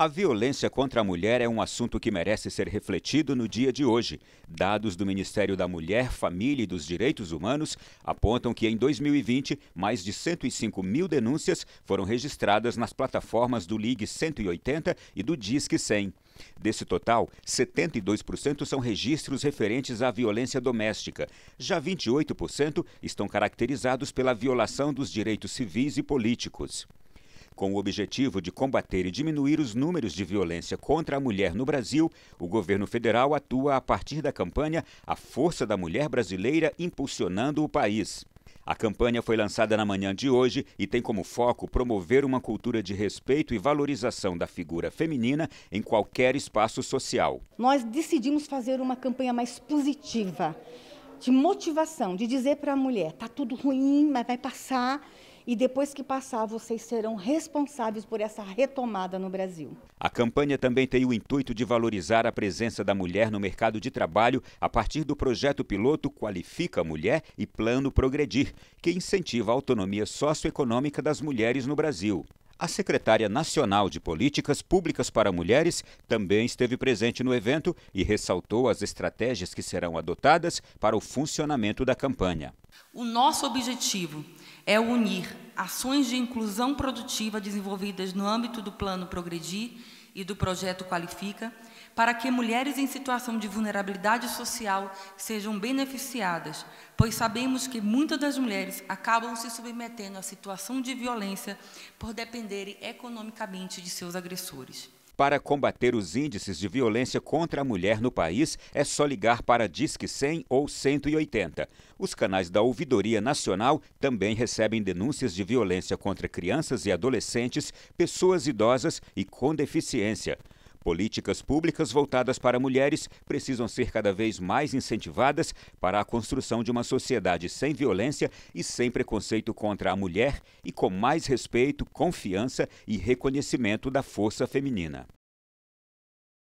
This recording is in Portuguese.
A violência contra a mulher é um assunto que merece ser refletido no dia de hoje. Dados do Ministério da Mulher, Família e dos Direitos Humanos apontam que em 2020, mais de 105 mil denúncias foram registradas nas plataformas do Ligue 180 e do Disque 100. Desse total, 72% são registros referentes à violência doméstica. Já 28% estão caracterizados pela violação dos direitos civis e políticos. Com o objetivo de combater e diminuir os números de violência contra a mulher no Brasil, o governo federal atua a partir da campanha A Força da Mulher Brasileira Impulsionando o País. A campanha foi lançada na manhã de hoje e tem como foco promover uma cultura de respeito e valorização da figura feminina em qualquer espaço social. Nós decidimos fazer uma campanha mais positiva, de motivação, de dizer para a mulher: tá tudo ruim, mas vai passar. E depois que passar, vocês serão responsáveis por essa retomada no Brasil. A campanha também tem o intuito de valorizar a presença da mulher no mercado de trabalho a partir do projeto piloto Qualifica Mulher e Plano Progredir, que incentiva a autonomia socioeconômica das mulheres no Brasil. A secretária nacional de Políticas Públicas para Mulheres também esteve presente no evento e ressaltou as estratégias que serão adotadas para o funcionamento da campanha. O nosso objetivo é unir ações de inclusão produtiva desenvolvidas no âmbito do Plano Progredir e do Projeto Qualifica, para que mulheres em situação de vulnerabilidade social sejam beneficiadas, pois sabemos que muitas das mulheres acabam se submetendo à situação de violência por dependerem economicamente de seus agressores. Para combater os índices de violência contra a mulher no país, é só ligar para Disque 100 ou 180. Os canais da Ouvidoria Nacional também recebem denúncias de violência contra crianças e adolescentes, pessoas idosas e com deficiência. Políticas públicas voltadas para mulheres precisam ser cada vez mais incentivadas para a construção de uma sociedade sem violência e sem preconceito contra a mulher e com mais respeito, confiança e reconhecimento da força feminina.